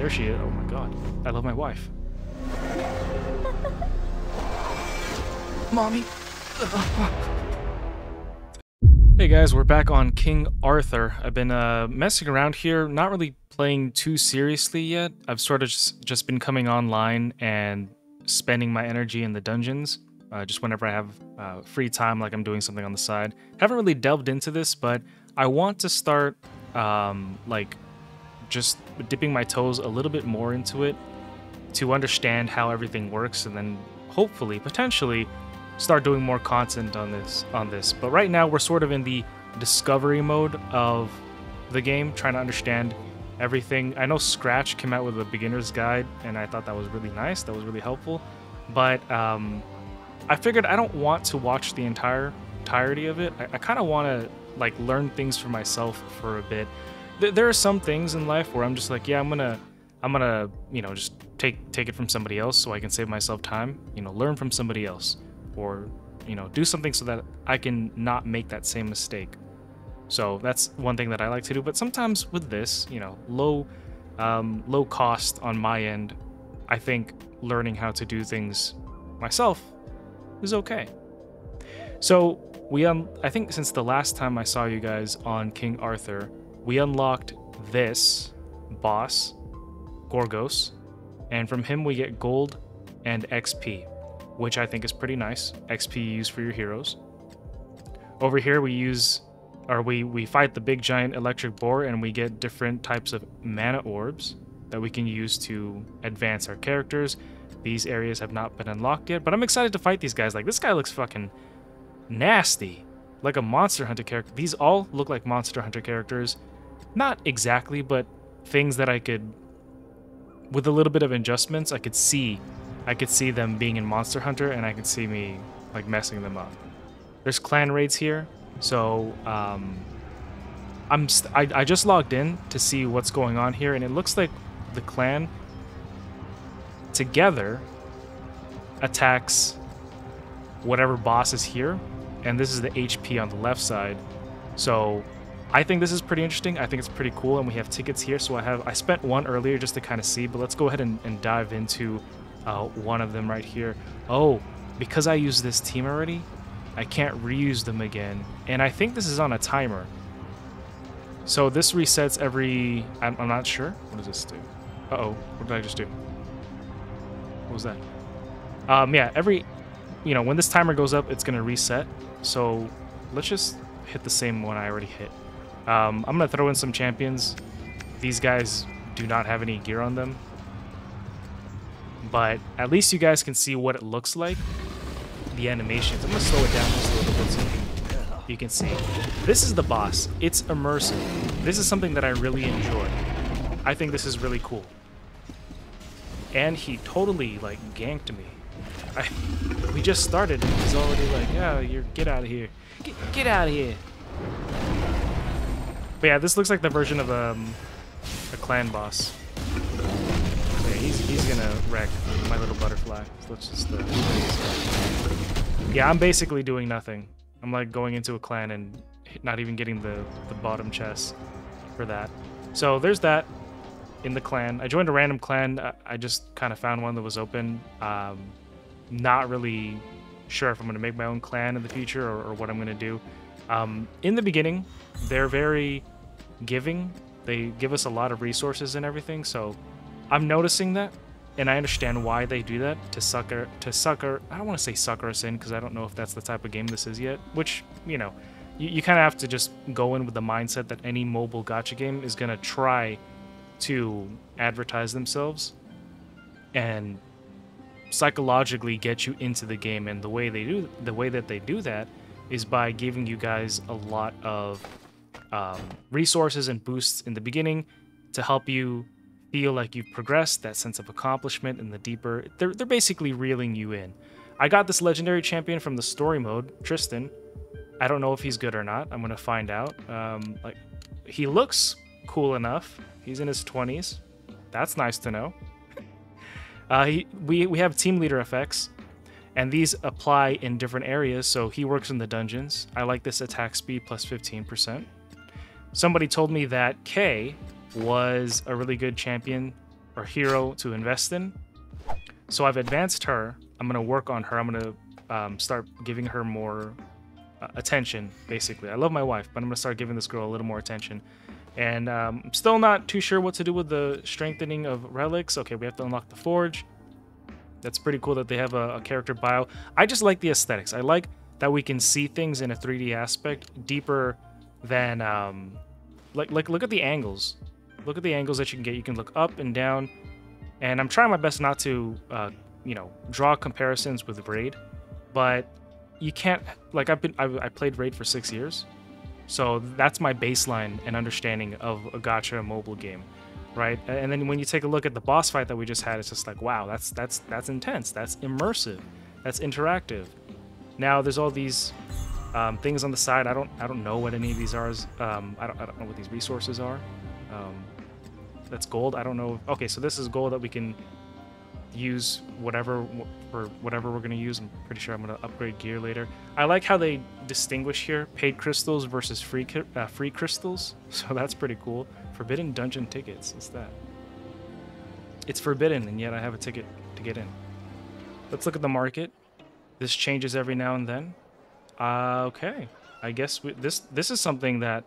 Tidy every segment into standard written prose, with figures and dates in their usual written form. There she is. Oh my god. I love my wife. Mommy. Hey guys, we're back on King Arthur. I've been messing around here, not really playing too seriously yet. I've sort of just been coming online and spending my energy in the dungeons. Just whenever I have free time, like I'm doing something on the side. Haven't really delved into this, but I want to start like just dipping my toes a little bit more into it to understand how everything works, and then hopefully, potentially, start doing more content on this. But right now we're sort of in the discovery mode of the game, trying to understand everything. I know Scratch came out with a beginner's guide, and I thought that was really nice. That was really helpful. But I figured I don't want to watch the entirety of it. I kind of want to like learn things for myself for a bit. There are some things in life where I'm just like, yeah, I'm gonna, you know, just take it from somebody else so I can save myself time. You know, learn from somebody else, or you know, do something so that I can not make that same mistake. So that's one thing that I like to do. But sometimes with this, you know, low cost on my end, I think learning how to do things myself is okay. So we I think since the last time I saw you guys on King Arthur, we unlocked this boss, Gorgos, and from him we get gold and XP, which I think is pretty nice. XP you use for your heroes. Over here we fight the big giant electric boar, and we get different types of mana orbs that we can use to advance our characters. These areas have not been unlocked yet, but I'm excited to fight these guys. Like, this guy looks fucking nasty, like a Monster Hunter character. These all look like Monster Hunter characters. Not exactly, but things that I could, with a little bit of adjustments, I could see them being in Monster Hunter, and I could see me like messing them up. There's clan raids here, so I just logged in to see what's going on here, and it looks like the clan together attacks whatever boss is here, and this is the HP on the left side. So I think this is pretty interesting. I think it's pretty cool, and we have tickets here. So I spent one earlier just to kind of see, but let's go ahead and dive into one of them right here. Oh, because I used this team already, I can't reuse them again. And I think this is on a timer. So this resets every, I'm not sure. What does this do? Uh-oh, what did I just do? What was that? Yeah, every, you know, when this timer goes up, it's gonna reset. So let's just hit the same one I already hit. I'm gonna throw in some champions. These guys do not have any gear on them, but at least you guys can see what it looks like, the animations. I'm gonna slow it down just a little bit so you can see. This is the boss. It's immersive. This is something that I really enjoy. I think this is really cool. And he totally like ganked me. We just started and he's already like, yeah, you're, get out of here. Get out of here. But yeah, this looks like the version of a clan boss. Yeah, he's gonna wreck my little butterfly. So let's just yeah, I'm basically doing nothing. I'm like going into a clan and not even getting the bottom chest for that. So there's that in the clan. I joined a random clan. I just kind of found one that was open. Not really sure if I'm going to make my own clan in the future or what I'm going to do. In the beginning, they're very giving. They give us a lot of resources and everything, so I'm noticing that, and I understand why they do that, to sucker. I don't want to say sucker us in, because I don't know if that's the type of game this is yet, which, you know, you kind of have to just go in with the mindset that any mobile gacha game is going to try to advertise themselves and psychologically get you into the game. And the way that they do that is by giving you guys a lot of resources and boosts in the beginning to help you feel like you've progressed, that sense of accomplishment. And the deeper, they're basically reeling you in. I got this legendary champion from the story mode, Tristan. I don't know if he's good or not. I'm gonna find out. Like, he looks cool enough. He's in his 20s. That's nice to know. We have team leader effects, and these apply in different areas. So he works in the dungeons. I like this attack speed plus 15%. Somebody told me that Kay was a really good champion, or hero to invest in. So I've advanced her. I'm going to work on her. I'm going to start giving her more attention, basically. I love my wife, but I'm going to start giving this girl a little more attention. And I'm still not too sure what to do with the strengthening of relics. Okay, we have to unlock the forge. That's pretty cool that they have a character bio. I just like the aesthetics. I like that we can see things in a 3D aspect deeper than... Like look at the angles. Look at the angles that you can get. You can look up and down. And I'm trying my best not to, you know, draw comparisons with Raid. But you can't... Like, I played Raid for 6 years. So that's my baseline and understanding of a gacha mobile game, right? And then when you take a look at the boss fight that we just had, it's just like, wow, that's intense. That's immersive. That's interactive. Now there's all these things on the side. I don't know what any of these are. I don't know what these resources are. That's gold. I don't know. Okay, so this is gold that we can use for whatever we're going to use. I'm pretty sure I'm going to upgrade gear later. I like how they distinguish here paid crystals versus free crystals, so that's pretty cool. Forbidden dungeon tickets. What's that? It's forbidden and yet I have a ticket to get in. Let's look at the market. This changes every now and then. Okay, I guess this is something that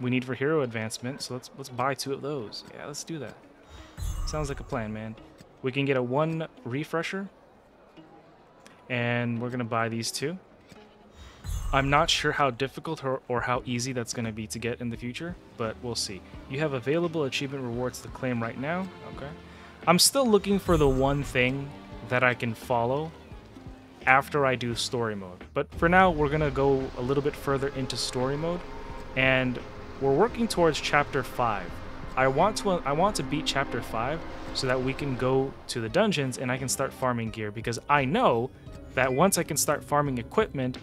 we need for hero advancement, so let's buy 2 of those. Yeah, let's do that. Sounds like a plan, man. We can get a 1 refresher, and we're going to buy these 2. I'm not sure how difficult or how easy that's going to be to get in the future, but we'll see. You have available achievement rewards to claim right now. Okay. I'm still looking for the one thing that I can follow after I do story mode. But for now, we're going to go a little bit further into story mode, and we're working towards Chapter 5. I want to beat Chapter 5 so that we can go to the dungeons and I can start farming gear, because I know that once I can start farming equipment,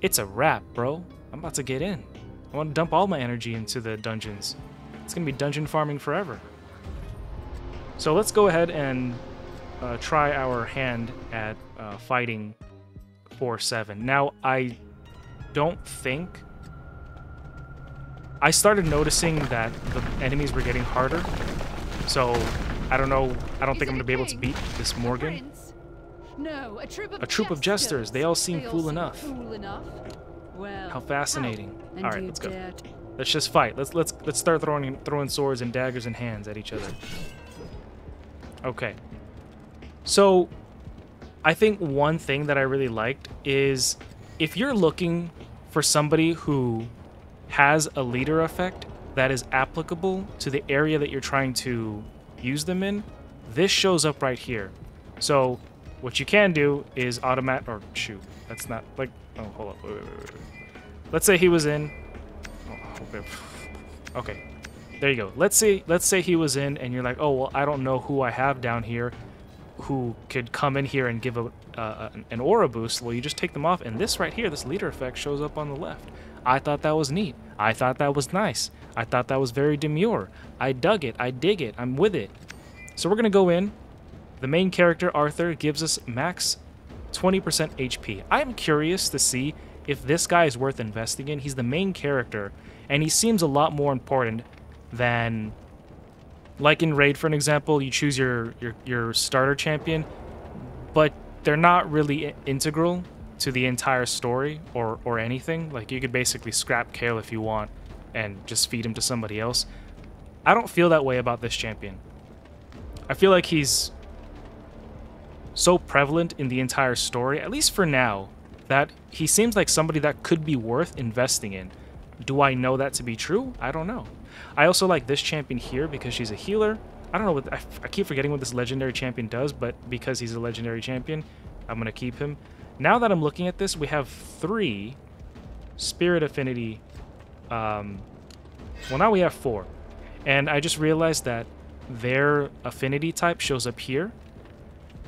it's a wrap, bro. I'm about to get in. I want to dump all my energy into the dungeons. It's going to be dungeon farming forever. So let's go ahead and try our hand at fighting 4-7. Now, I don't think... I started noticing that the enemies were getting harder, so I don't know. I don't think I'm going to be able to beat this Morgan. No, a troop of jesters. They all seem cool enough. Well, how fascinating! All right, let's go. Let's just fight. Let's start throwing swords and daggers and hands at each other. Okay. So, I think one thing that I really liked is if you're looking for somebody who has a leader effect that is applicable to the area that you're trying to use them in, this shows up right here. So what you can do is automatic, or shoot, that's not like, oh, hold up, wait. Let's say he was in, okay, there you go. Let's say he was in, and you're like, oh, well, I don't know who I have down here who could come in here and give an aura boost. Well, you just take them off, and this right here, this leader effect shows up on the left. I thought that was neat. I thought that was nice. I thought that was very demure. I dug it. I dig it. I'm with it. So we're going to go in. The main character, Arthur, gives us max 20% HP. I'm curious to see if this guy is worth investing in. He's the main character, and he seems a lot more important than... Like in Raid, for an example, you choose your starter champion, but they're not really integral to the entire story or anything. Like, you could basically scrap Kayle if you want and just feed him to somebody else. I don't feel that way about this champion. I feel like he's so prevalent in the entire story, at least for now, that he seems like somebody that could be worth investing in. Do I know that to be true? I don't know. I also like this champion here because she's a healer. I don't know what... I keep forgetting what this legendary champion does, but because he's a legendary champion, I'm going to keep him. Now that I'm looking at this, we have 3 spirit affinity. Well, now we have 4. And I just realized that their affinity type shows up here.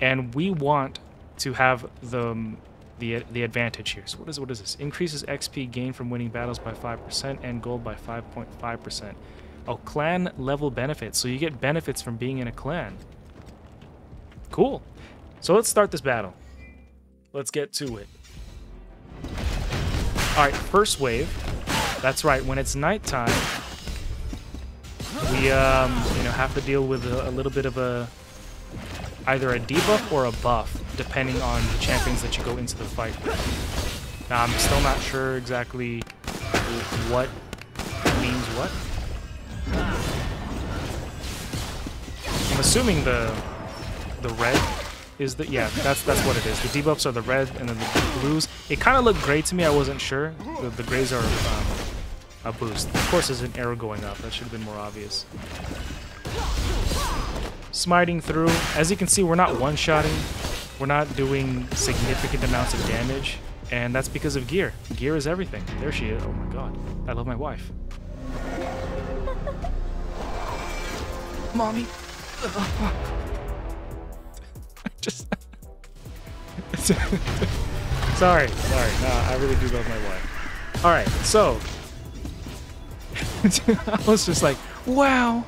And we want to have the advantage here. So what is this? Increases XP gain from winning battles by 5% and gold by 5.5%. Oh, clan level benefits. So you get benefits from being in a clan. Cool. So let's start this battle. Let's get to it. All right, first wave. That's right. When it's nighttime, we we have to deal with a little bit of a either a debuff or a buff, depending on the champions that you go into the fight with. Now I'm still not sure exactly what means what. I'm assuming the red is the, yeah, that's what it is. The debuffs are the red and then the blues. It kind of looked gray to me. I wasn't sure. The grays are a boost. Of course, there's an arrow going up. That should have been more obvious. Smiting through. As you can see, we're not one-shotting. We're not doing significant amounts of damage, and that's because of gear. Gear is everything. There she is. Oh my god. I love my wife. Mommy. Just sorry. No, I really do love my wife. All right, so I was just like, wow.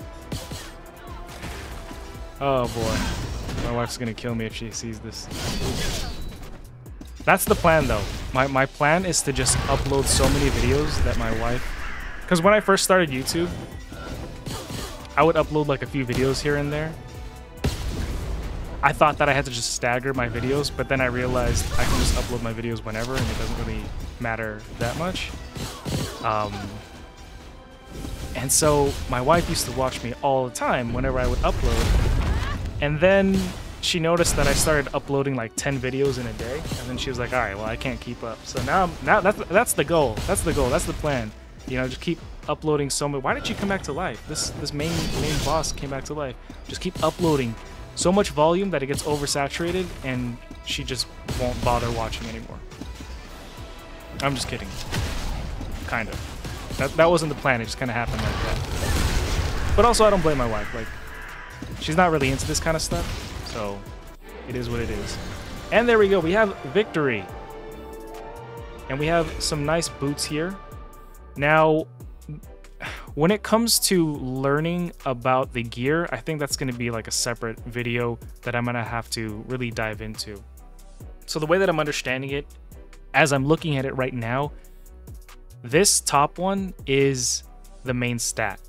Oh boy, my wife's gonna kill me if she sees this. That's the plan, though. My plan is to just upload so many videos that my wife, because when I first started YouTube, I would upload like a few videos here and there. I thought that I had to just stagger my videos, but then I realized I can just upload my videos whenever and it doesn't really matter that much. And so my wife used to watch me all the time whenever I would upload. And then she noticed that I started uploading like 10 videos in a day. And then she was like, all right, well, I can't keep up. So now that's the goal. That's the goal. That's the plan. You know, just keep uploading so much. Why did she come back to life? This main boss came back to life. Just keep uploading so much volume that it gets oversaturated and she just won't bother watching anymore. I'm just kidding. Kind of. That wasn't the plan. It just kind of happened like that. But also, I don't blame my wife. Like, she's not really into this kind of stuff, so it is what it is. And there we go. We have victory. And we have some nice boots here. Now, when it comes to learning about the gear, I think that's going to be like a separate video that I'm going to have to really dive into. So the way that I'm understanding it, as I'm looking at it right now, this top one is the main stat,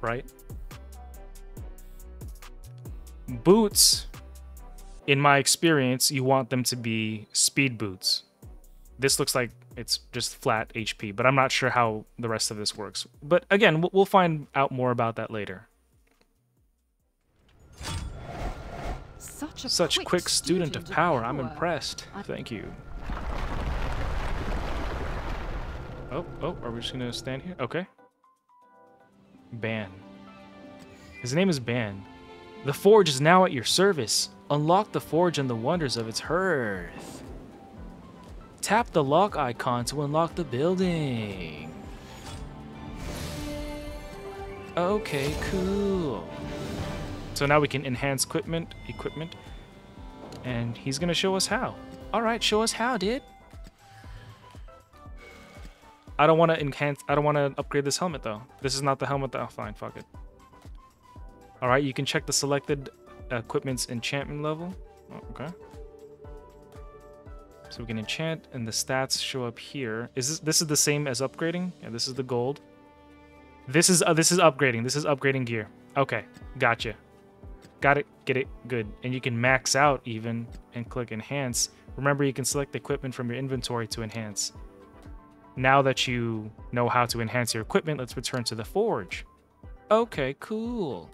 right? Boots, in my experience, you want them to be speed boots. This looks like it's just flat HP, but I'm not sure how the rest of this works. But again, we'll find out more about that later. Such quick student of power. I'm impressed. Thank you. Oh, are we just gonna stand here? Okay. Ban. His name is Ban. The forge is now at your service. Unlock the forge and the wonders of its hearth. Tap the lock icon to unlock the building. Okay, cool. So now we can enhance equipment, and he's gonna show us how. All right, show us how, dude. I don't want to upgrade this helmet though. This is not the helmet. Oh, fine, fuck it. All right, you can check the selected equipment's enchantment level. Oh, okay. So we can enchant, and the stats show up here. This is the same as upgrading? Yeah, this is the gold. This is upgrading. This is upgrading gear. Okay, gotcha. Got it. Get it. Good. And you can max out even and click enhance. Remember, you can select the equipment from your inventory to enhance. Now that you know how to enhance your equipment, let's return to the forge. Okay, cool.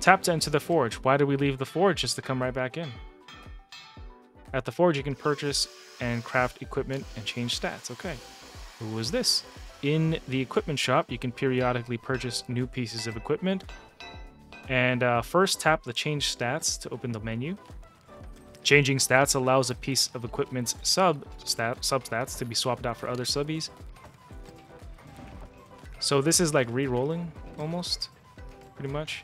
Tap to enter the forge. Why did we leave the forge just to come right back in? At the forge, you can purchase and craft equipment and change stats. Okay, who is this? In the equipment shop, you can periodically purchase new pieces of equipment. And first, tap the change stats to open the menu. Changing stats allows a piece of equipment's substats to be swapped out for other subbies. So this is like re-rolling almost, pretty much.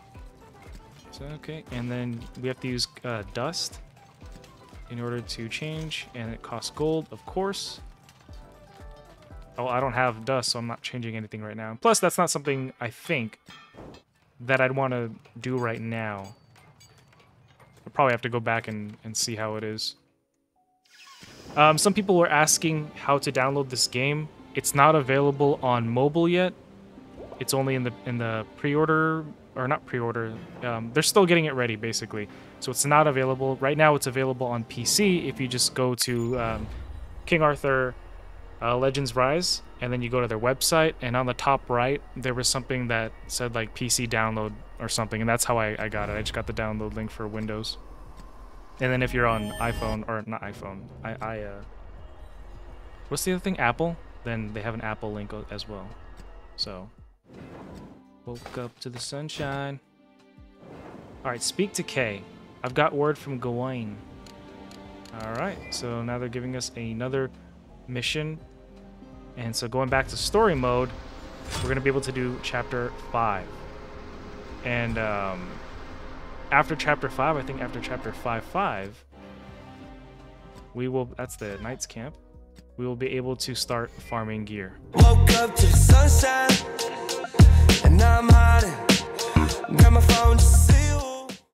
So, okay, and then we have to use dust in order to change, and it costs gold, of course. Oh, I don't have dust, so I'm not changing anything right now. Plus, that's not something I think that I'd want to do right now. I'll probably have to go back and see how it is. Some people were asking how to download this game. It's not available on mobile yet. It's only in the pre-order, or not pre-order. They're still getting it ready, basically. So it's not available right now. It's available on PC if you just go to King Arthur Legends Rise, and then you go to their website, and on the top right there was something that said like PC download or something, and that's how I got it. I just got the download link for Windows. And then if you're on iPhone, or not iPhone, what's the other thing? Apple? Then they have an Apple link as well. So, woke up to the sunshine. All right, speak to Kay. I've got word from Gawain. All right, so now they're giving us another mission. And so going back to story mode, we're going to be able to do chapter 5. And after chapter 5, I think after chapter 5.5, we will, that's the Knight's Camp, we will be able to start farming gear. Woke up to the sunshine, and I'm hiding.